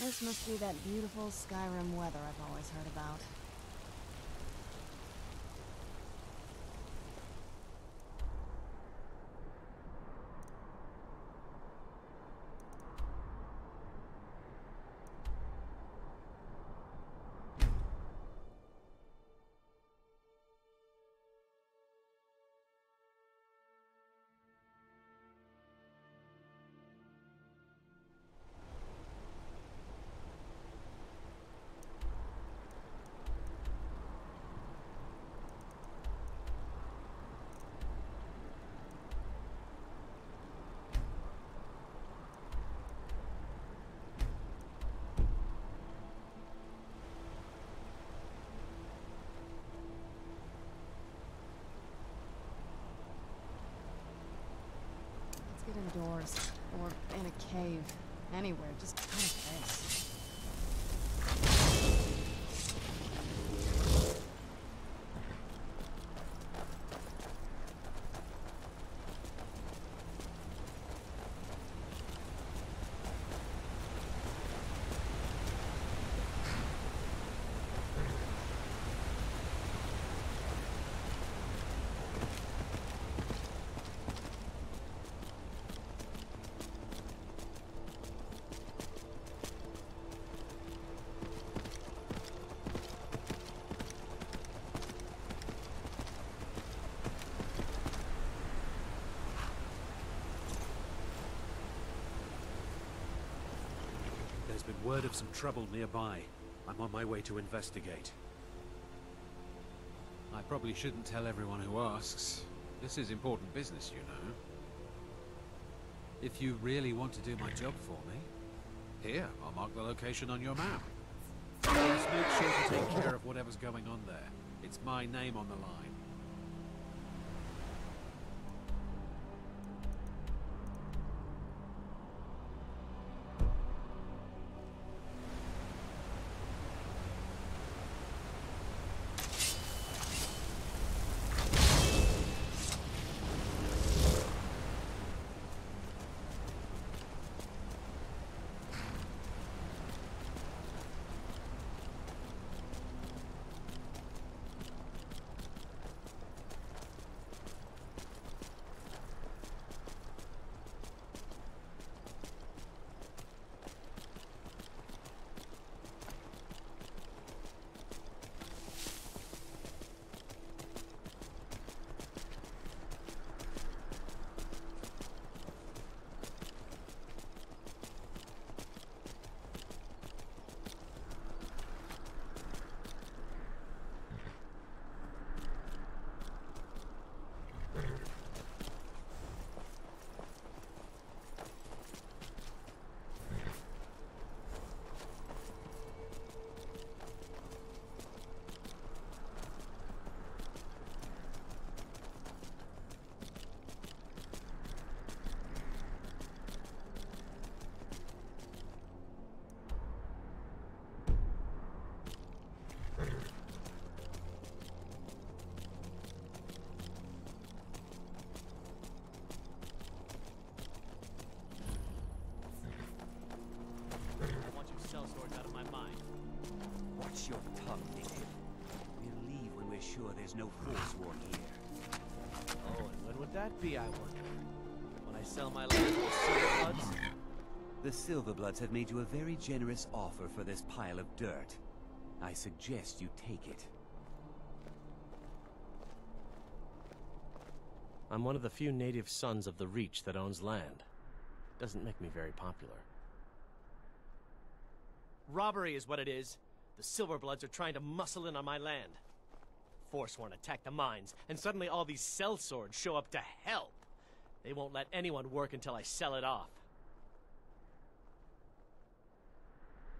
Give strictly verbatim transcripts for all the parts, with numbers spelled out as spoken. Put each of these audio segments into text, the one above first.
This must be that beautiful Skyrim weather I've always heard about. Indoors, or in a cave, anywhere, just kind of place. There's been word of some trouble nearby. I'm on my way to investigate. I probably shouldn't tell everyone who asks. This is important business, you know. If you really want to do my job for me, here, I'll mark the location on your map. Just make sure to take care of whatever's going on there. It's my name on the line. Your tongue, Nick. We'll leave when we're sure there's no Forsworn here. Oh, and when would that be, I wonder? When I sell my land to Silverbloods? The Silverbloods have made you a very generous offer for this pile of dirt. I suggest you take it. I'm one of the few native sons of the Reach that owns land. Doesn't make me very popular. Robbery is what it is. The Silverbloods are trying to muscle in on my land. Forsworn attack the mines, and suddenly all these sellswords show up to help. They won't let anyone work until I sell it off.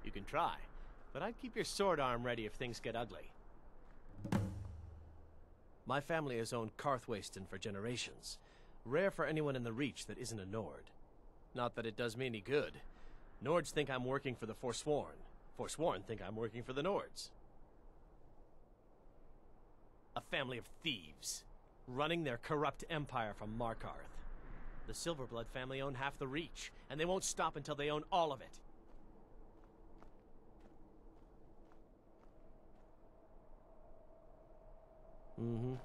You can try, but I'd keep your sword arm ready if things get ugly. My family has owned Karthwasten for generations. Rare for anyone in the Reach that isn't a Nord. Not that it does me any good. Nords think I'm working for the Forsworn. Forsworn think I'm working for the Nords. A family of thieves, running their corrupt empire from Markarth. The Silverblood family own half the Reach, and they won't stop until they own all of it. Mhm.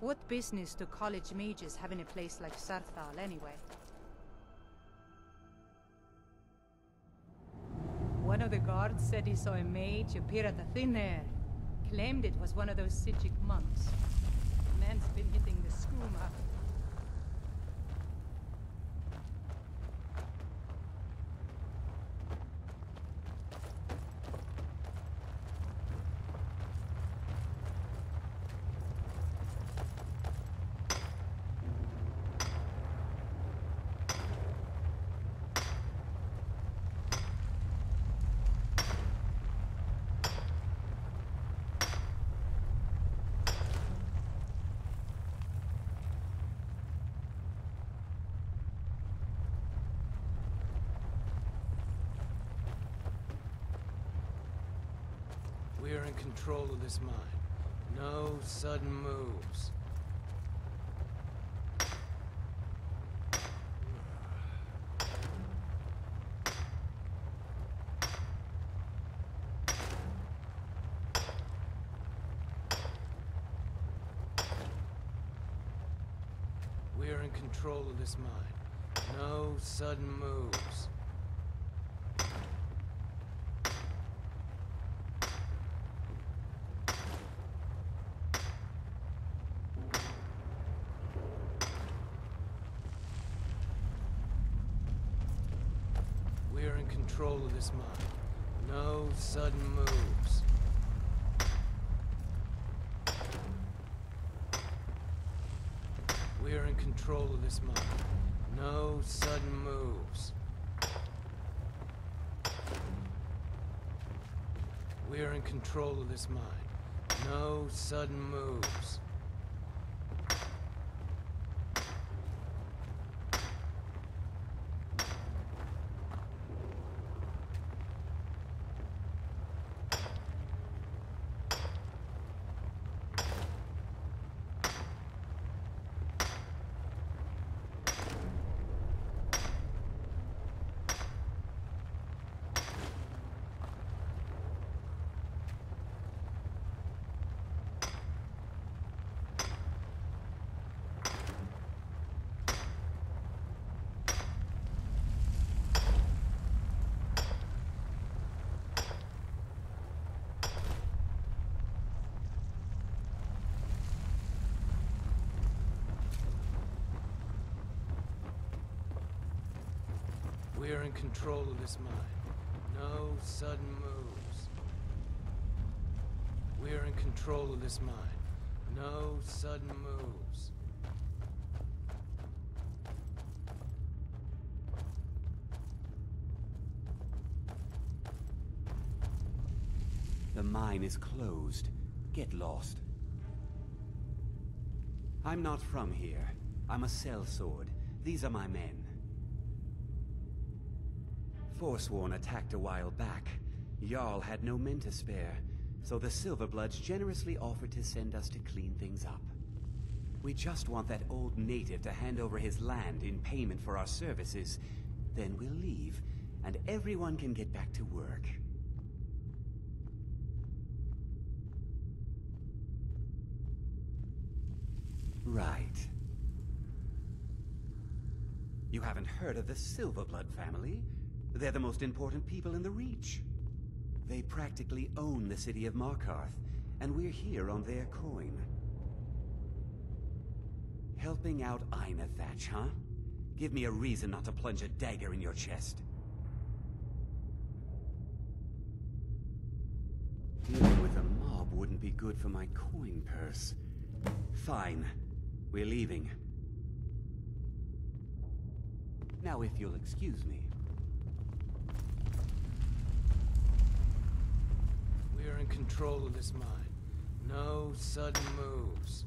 What business do college mages have in a place like Sarthal, anyway? One of the guards said he saw a mage appear out of thin air. Claimed it was one of those Psijic monks. The man's been hitting the skooma. We're in control of this mine. No sudden moves. We're in control of this mine. No sudden moves. Control of this mine. No sudden moves. We are in control of this mine. No sudden moves. We are in control of this mine. No sudden moves. We are in control of this mine. No sudden moves. We are in control of this mine. No sudden moves. The mine is closed. Get lost. I'm not from here. I'm a sellsword. These are my men. Forsworn attacked a while back. Jarl had no men to spare, so the Silverbloods generously offered to send us to clean things up. We just want that old native to hand over his land in payment for our services. Then we'll leave, and everyone can get back to work. Right. You haven't heard of the Silverblood family? They're the most important people in the Reach. They practically own the city of Markarth, and we're here on their coin. Helping out Ainethach, huh? Give me a reason not to plunge a dagger in your chest. Dealing with a mob wouldn't be good for my coin purse. Fine. We're leaving. Now, if you'll excuse me. We are in control of this mine. No sudden moves.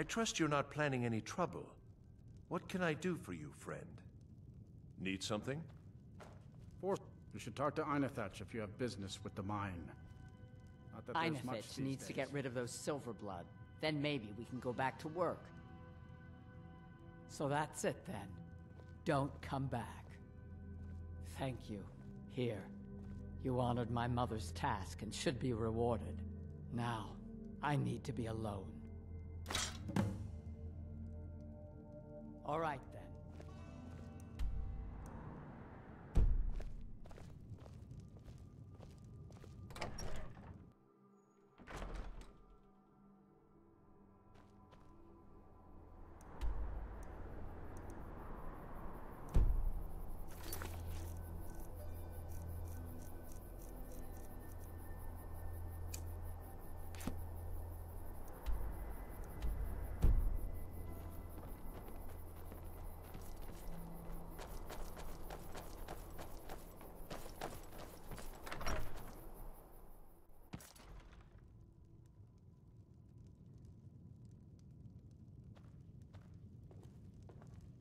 I trust you're not planning any trouble. What can I do for you, friend? Need something? For you should talk to Ainethach if you have business with the mine. Not that there's much these days. Ainethach needs to get rid of those Silverbloods. Then maybe we can go back to work. So that's it then. Don't come back. Thank you. Here. You honored my mother's task and should be rewarded. Now, I need to be alone. All right, then.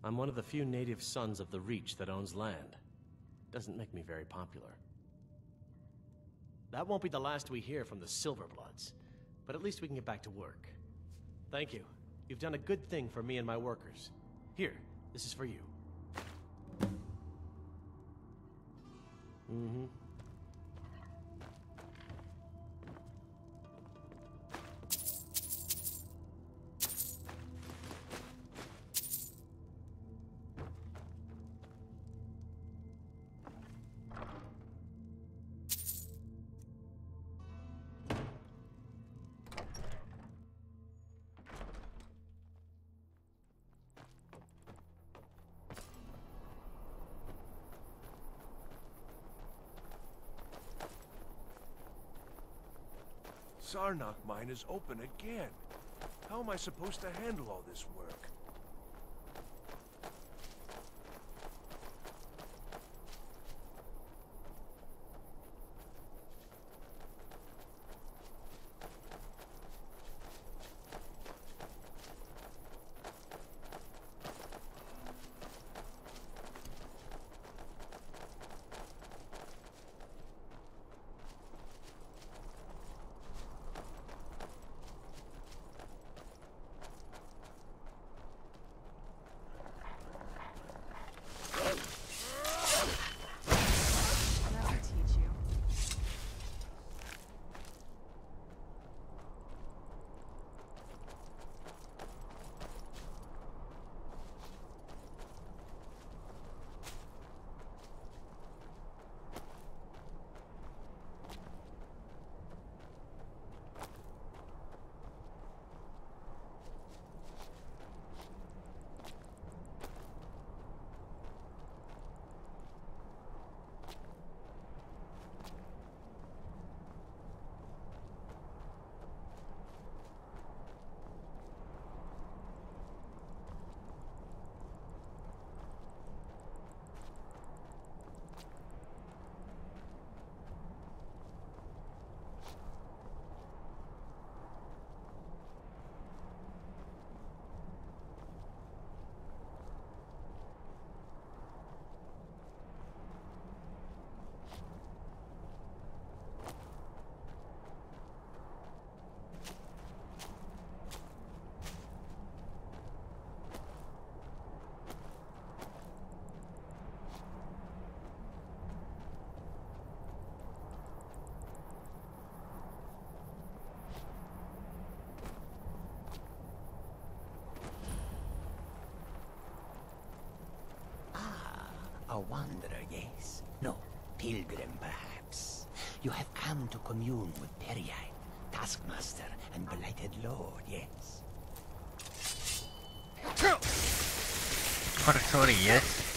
I'm one of the few native sons of the Reach that owns land. Doesn't make me very popular. That won't be the last we hear from the Silverbloods, but at least we can get back to work. Thank you. You've done a good thing for me and my workers. Here, this is for you. Mm-hmm. Sarnak Mine is open again. How am I supposed to handle all this work? A wanderer, yes. No, pilgrim, perhaps. You have come to commune with Periad, Taskmaster and Blighted Lord, yes. Sorry, yes.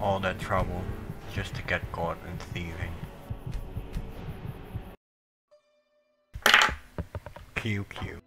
All that trouble just to get caught in thieving. Q, Q.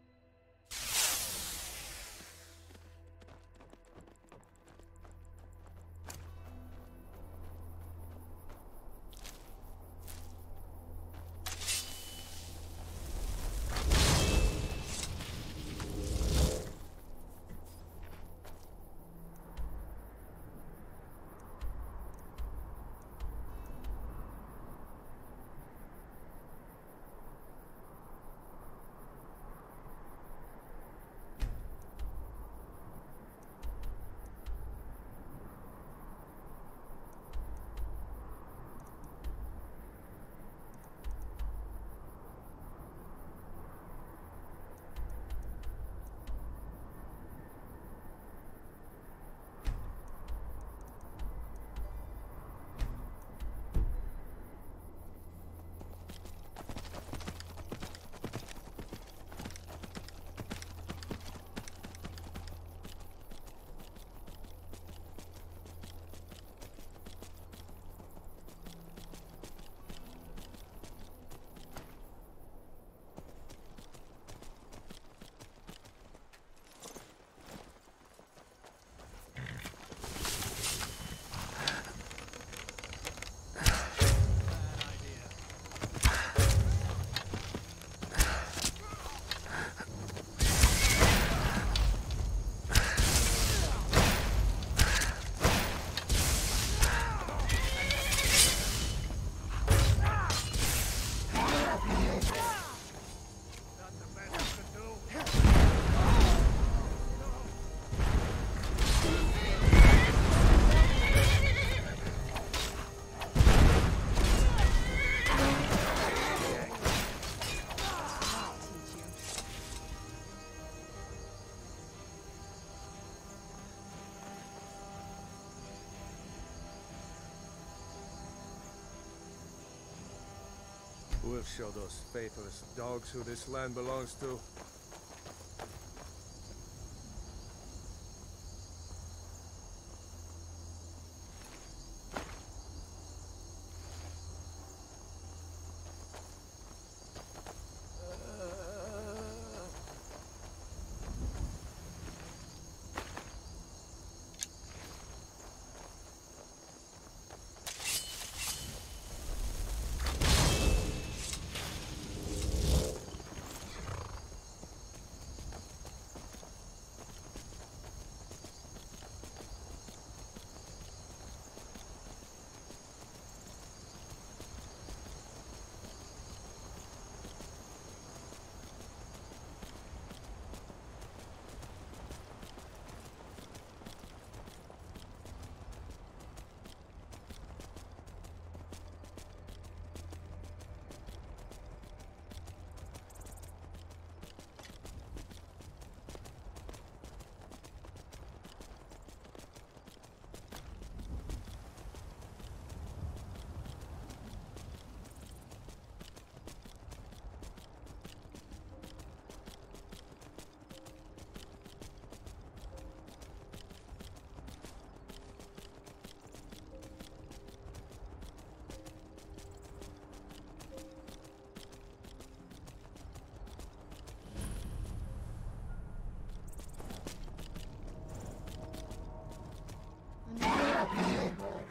We'll show those faithless dogs who this land belongs to.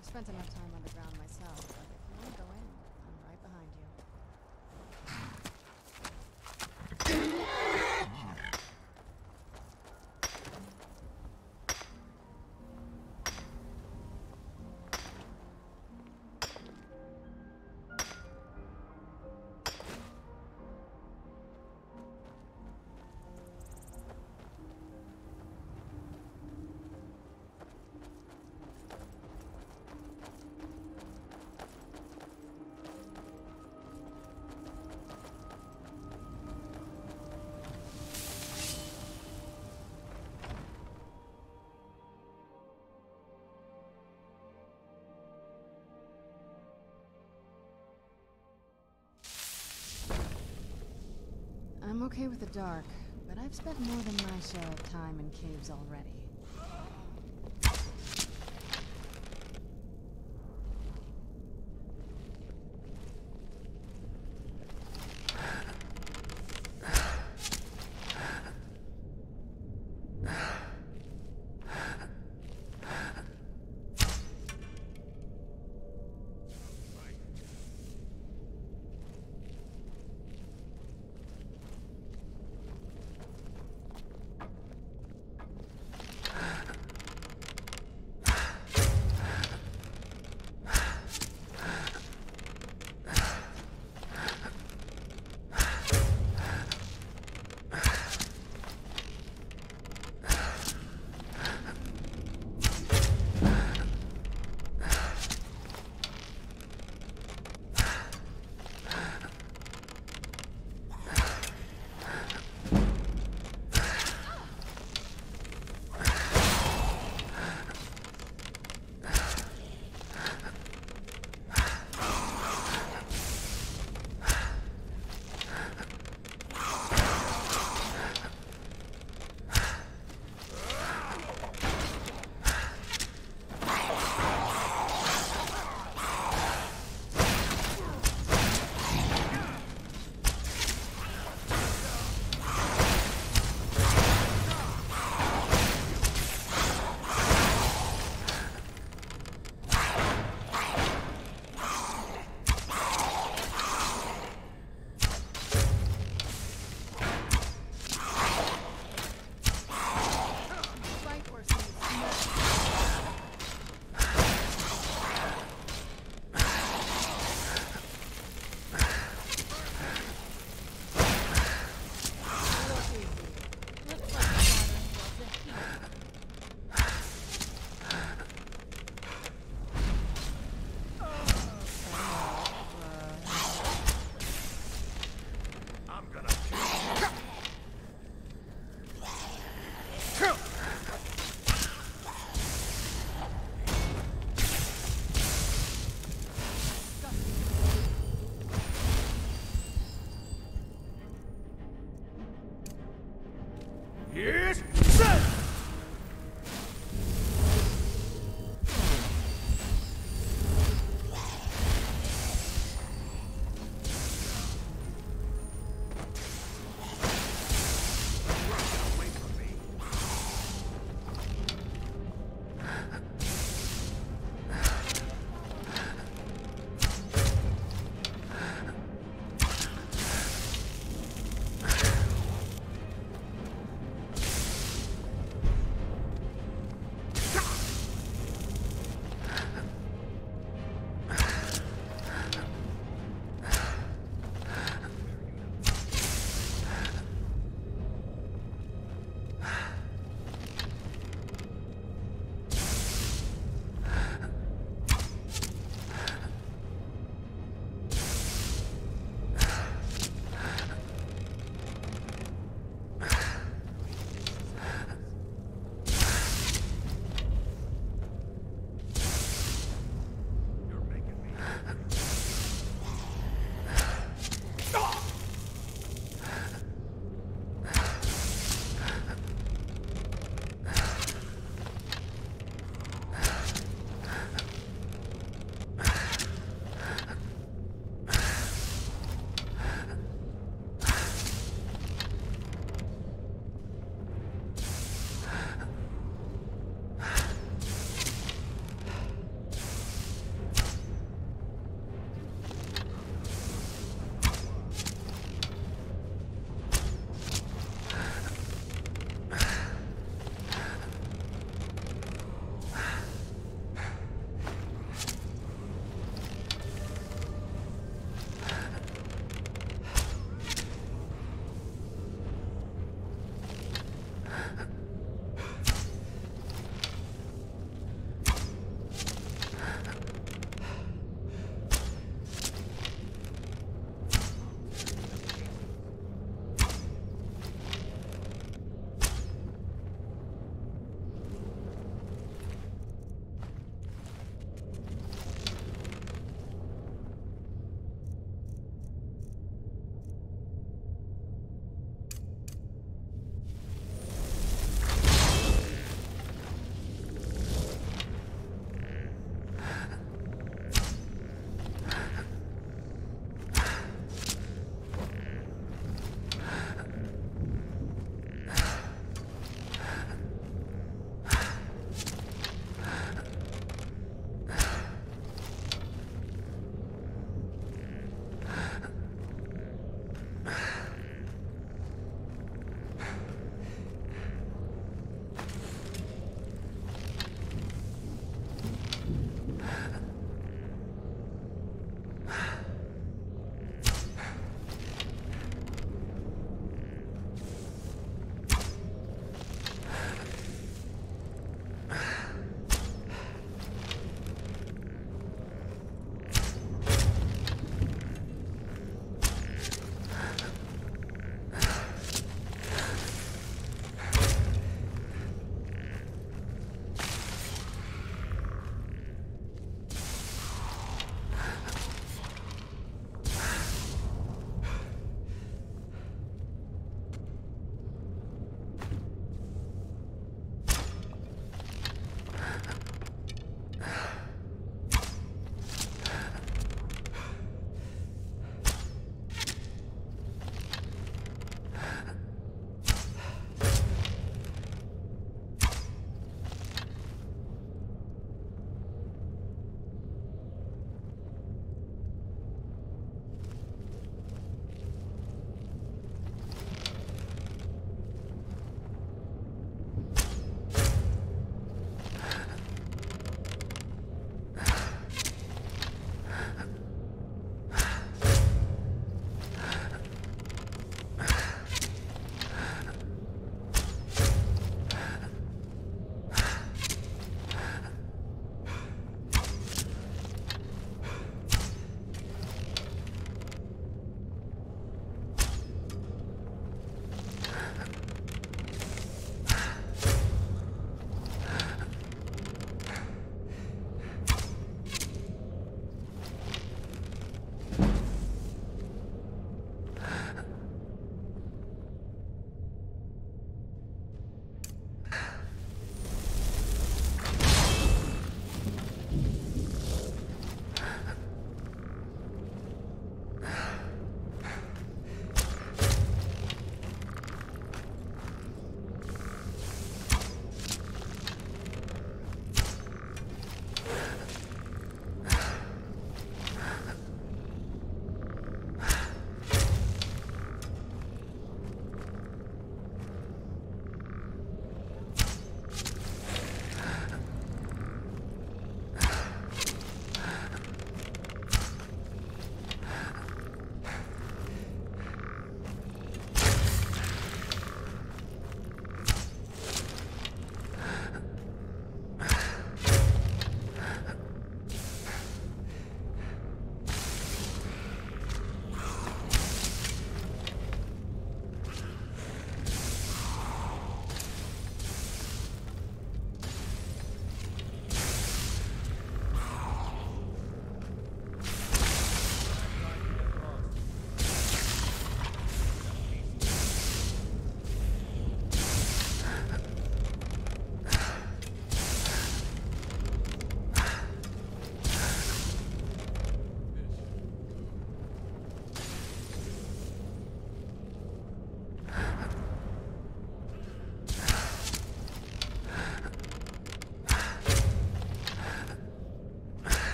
I spent enough time underground myself, but if you want to go in, I'm right behind you. I'm okay with the dark, but I've spent more than my share of time in caves already.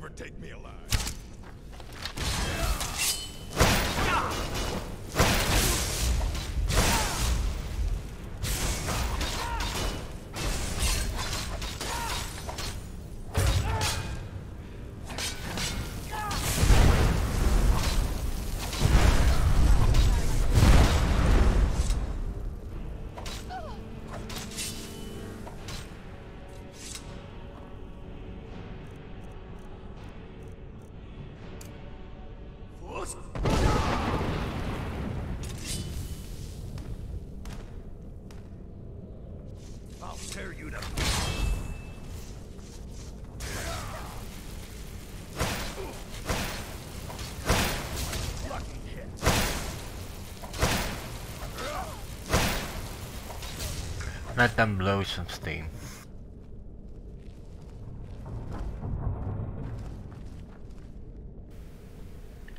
never take me alive. Let them blow some steam.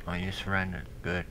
Oh, you surrendered. Good.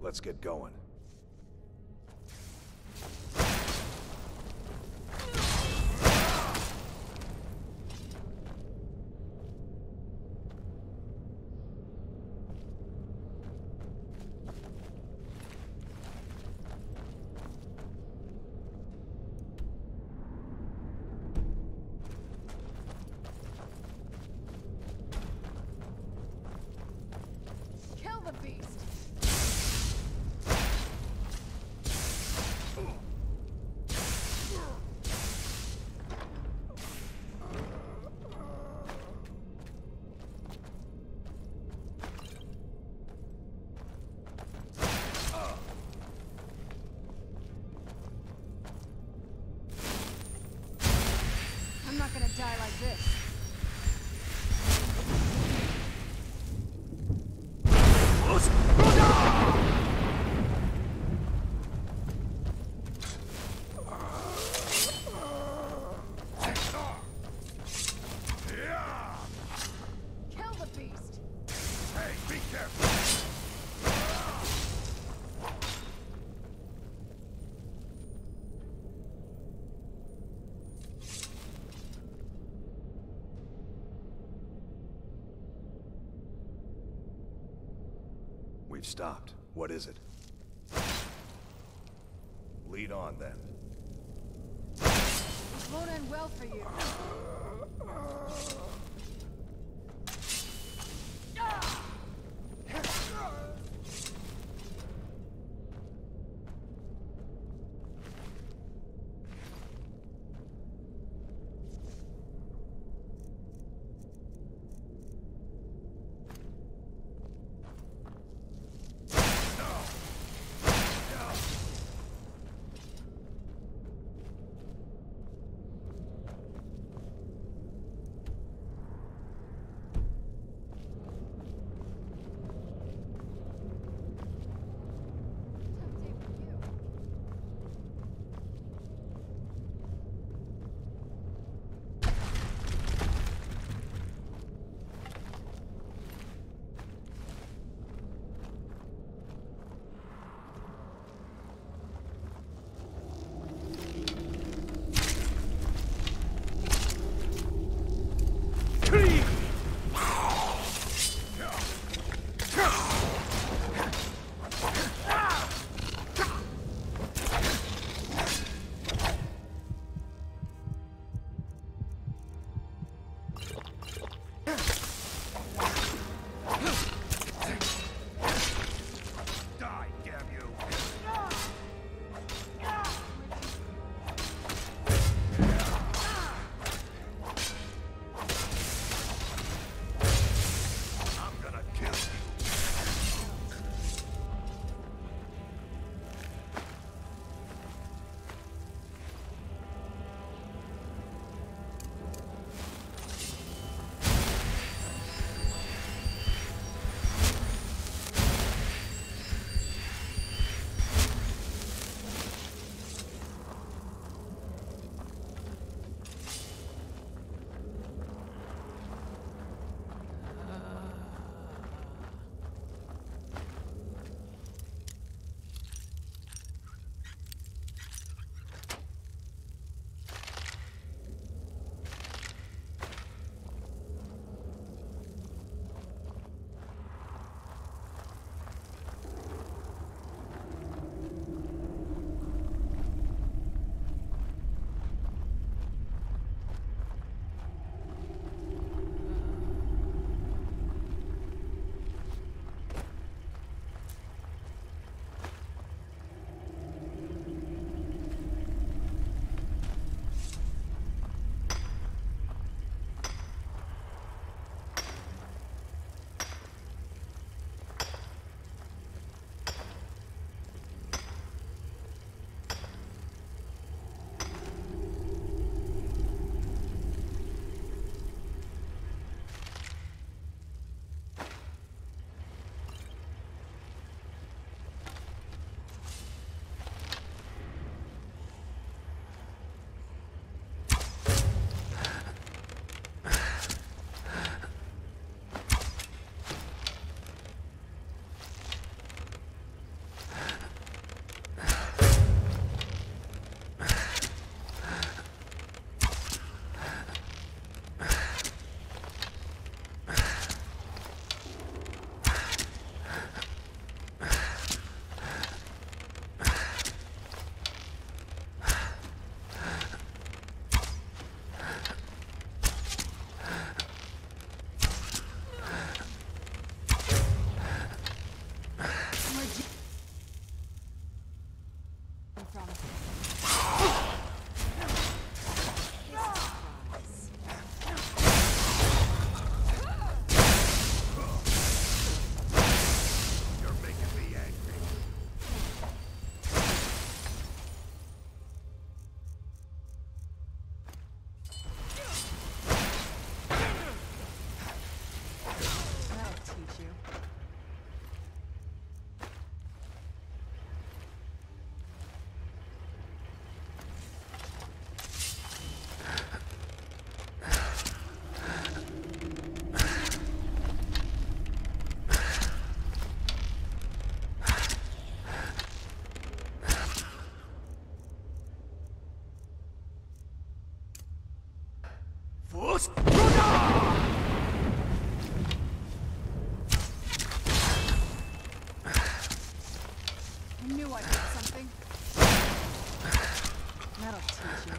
Let's get going. Die like this. We've stopped. What is it? Lead on, then. It won't end well for you. House Rudar! I knew I did something. That'll teach you.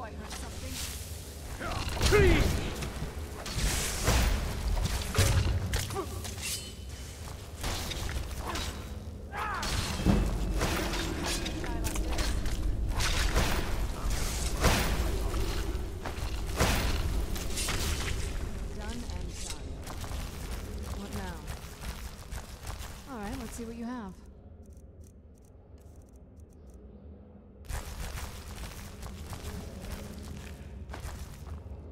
knew I heard something. See what you have.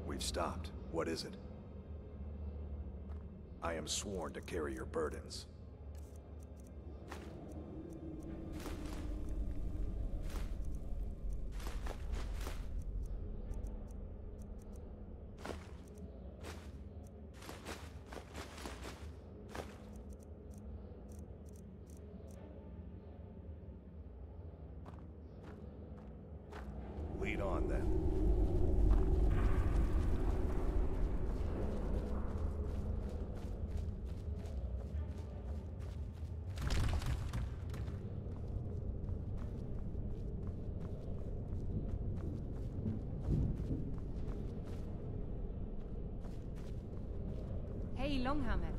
We've stopped. What is it? I am sworn to carry your burdens. Longhammer.